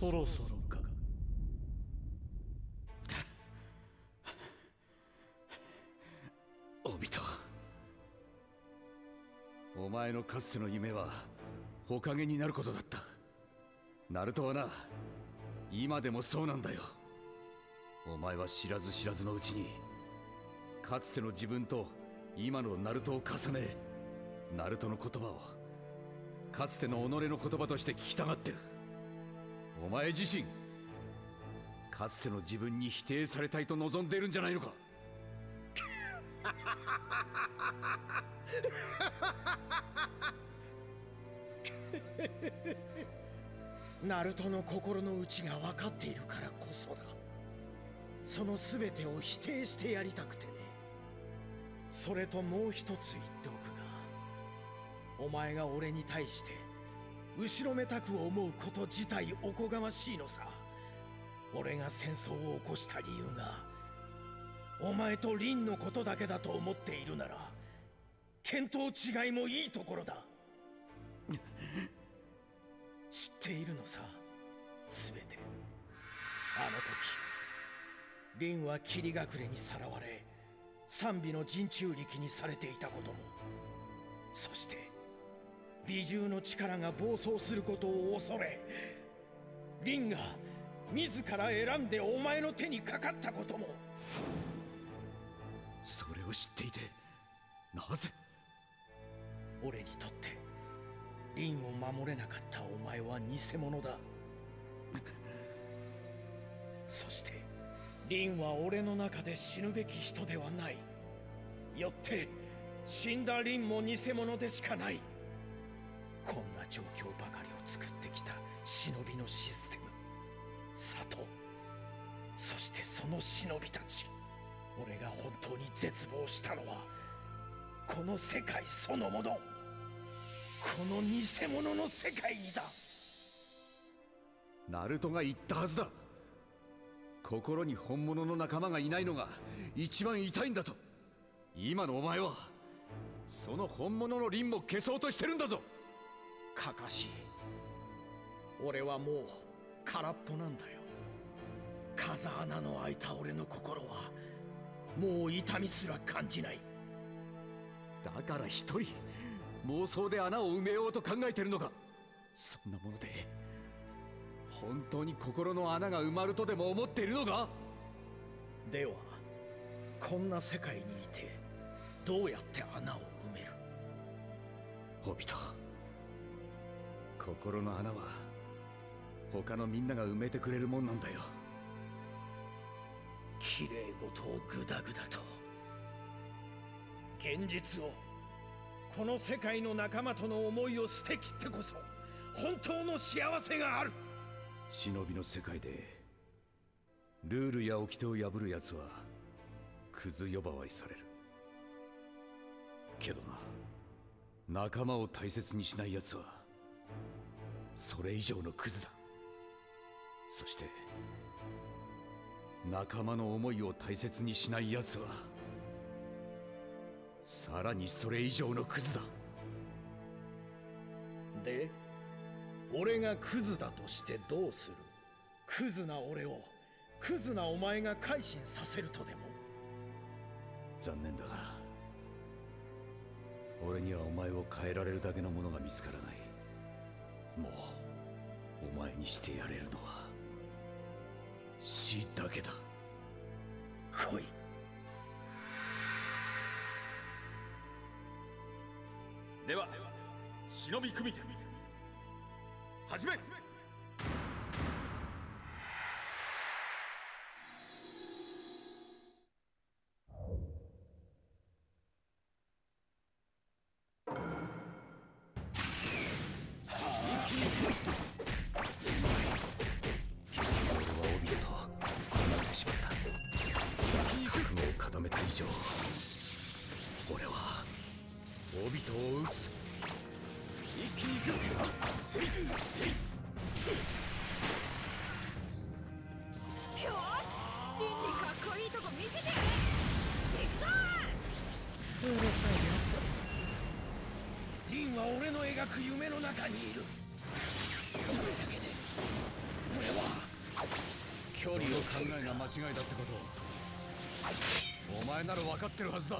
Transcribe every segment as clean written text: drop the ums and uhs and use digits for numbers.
そろそろか。おびと、お前のかつての夢は火影になることだった。ナルトはな、今でもそうなんだよ。お前は知らず知らずのうちに、かつての自分と今のナルトを重ね、ナルトの言葉をかつての己の言葉として聞きたがってる。お前自身、かつての自分に否定されたいと望んでいるんじゃないのか。ナルトの心の内が分かっているからこそだ。その全てを否定してやりたくてね。それともう一つ言っておくが、お前が俺に対して後ろめたく思うこと自体おこがましいのさ。俺が戦争を起こした理由がお前とリンのことだけだと思っているなら、見当違いもいいところだ。知っているのさ、すべて。あの時、リンは霧隠れにさらわれ、賛美の人中力にされていたことも、そして美獣の力が暴走することを恐れ、リンが自ら選んでお前の手にかかったことも。それを知っていて、なぜ？俺にとってリンを守れなかったお前は偽物だ。そしてリンは俺の中で死ぬべき人ではない。よって死んだリンも偽物でしかない。こんな状況ばかりを作ってきた忍びのシステム、里、そしてその忍びたち。俺が本当に絶望したのはこの世界そのもの、この偽物の世界にだ。ナルトが言ったはずだ。心に本物の仲間がいないのが一番痛いんだと。今のお前はその本物の凛も消そうとしてるんだぞ。カカシ、俺はもう空っぽなんだよ。風穴の開いた俺の心はもう痛みすら感じない。だから一人妄想で穴を埋めようと考えてるのか。そんなもので本当に心の穴が埋まるとでも思っているのか。ではこんな世界にいてどうやって穴を埋める。ホビト、心の穴は他のみんなが埋めてくれるもんなんだよ。きれいごとをグダグダと、現実を、この世界の仲間との思いを捨てきってこそ本当の幸せがある。忍びの世界でルールや掟を破るやつはクズ呼ばわりされるけどな、仲間を大切にしないやつはそれ以上のクズだ。そして仲間の思いを大切にしないやつはさらにそれ以上のクズだ。で、俺がクズだとしてどうする。クズな俺をクズなお前が改心させるとでも。残念だが、俺にはお前を変えられるだけのものが見つからない。もうお前にしてやれるのは死だけだ。来い。では、忍び組手、始め。俺は距離を考えが間違いだってことをお前なら分かってるはずだ。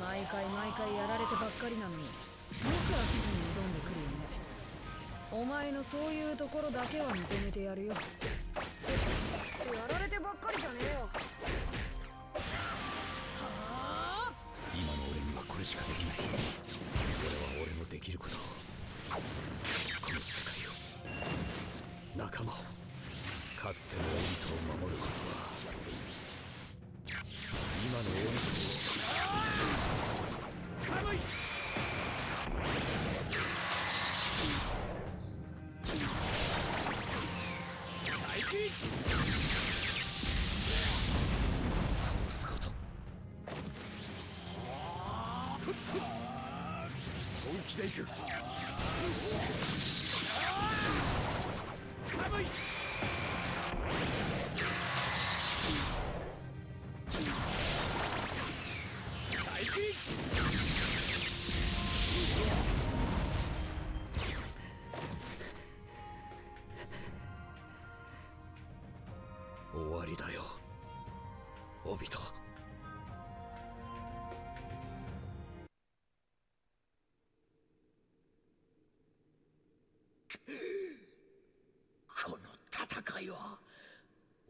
毎回毎回やられてばっかりなのによく飽きずに挑んでくるよね。お前のそういうところだけは認めてやるよ。やられてばっかりじゃねえよ。はあ、今の俺にはこれしかできない。これは俺のできること。この世界を、仲間を、かつてのエリートを守ることは今のエリートをかむい。行く。寒い。大気。終わりだよ、オビト。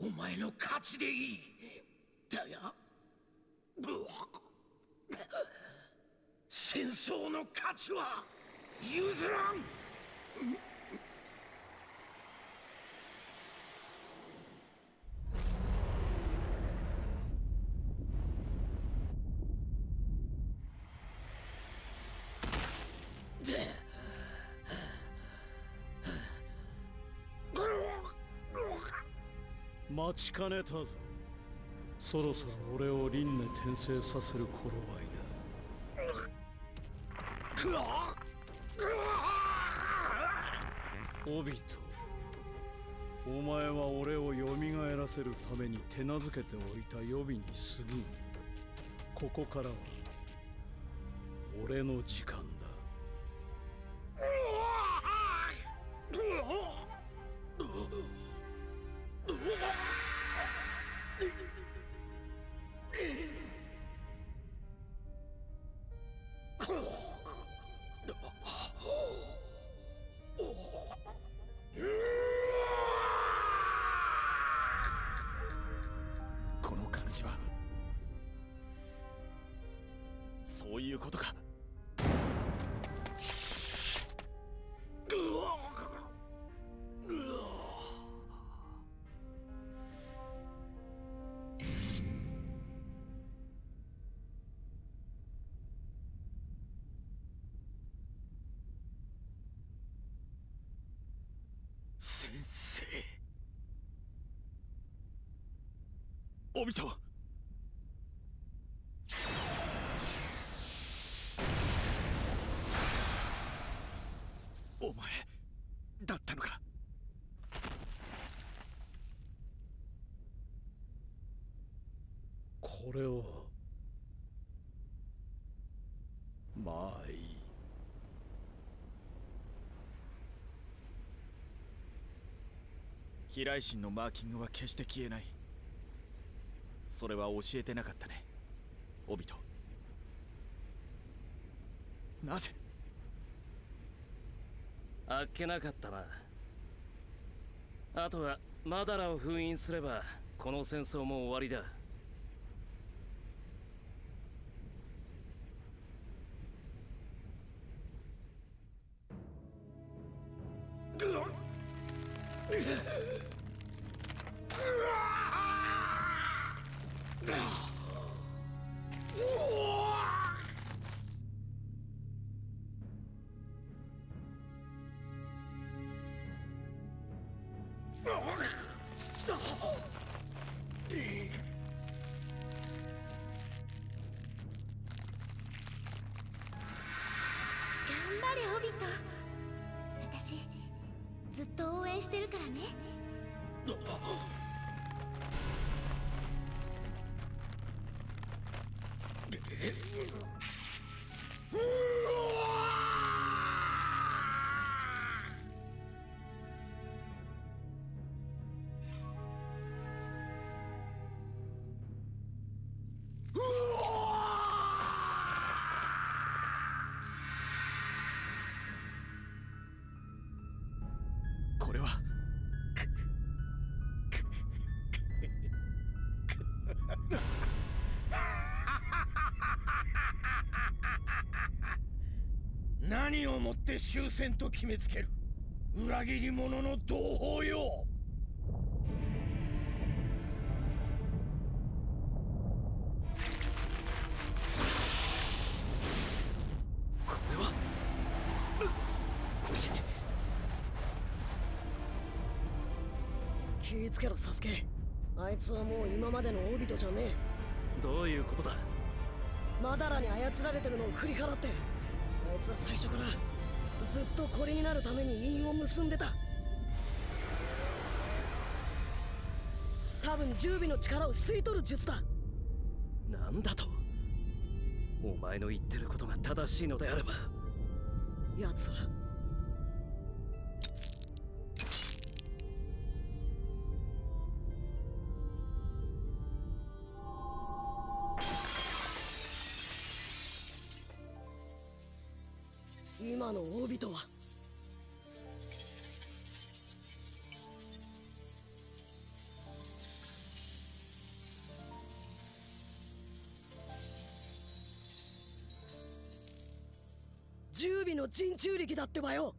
お前の勝ちでいい。だが戦争の勝ちは譲らん。待ちかねたぞ。そろそろ俺を輪廻転生させる頃合いだ。オビト、お前は俺をよみがえらせるために手なずけておいた予備に過ぎん。ここからは俺の時間だ。この感じはそういうことか。オビト、お前だったのか。これはまあいい。飛来神のマーキングは決して消えない。それは教えてなかったね、オビト。なぜ？あっけなかったな。あとはマダラを封印すればこの戦争も終わりだ。これは何をもって終戦と決めつける、裏切り者の同胞よ。気ぃつけろサスケ、あいつはもう今までの大人じゃねえ。どういうことだ。マダラに操られてるのを振り払って、あいつは最初からずっとこれになるために韻を結んでた。多分十尾の力を吸い取る術だ。なんだと。お前の言ってることが正しいのであれば、奴は今の大人は十尾の人中力だってばよ。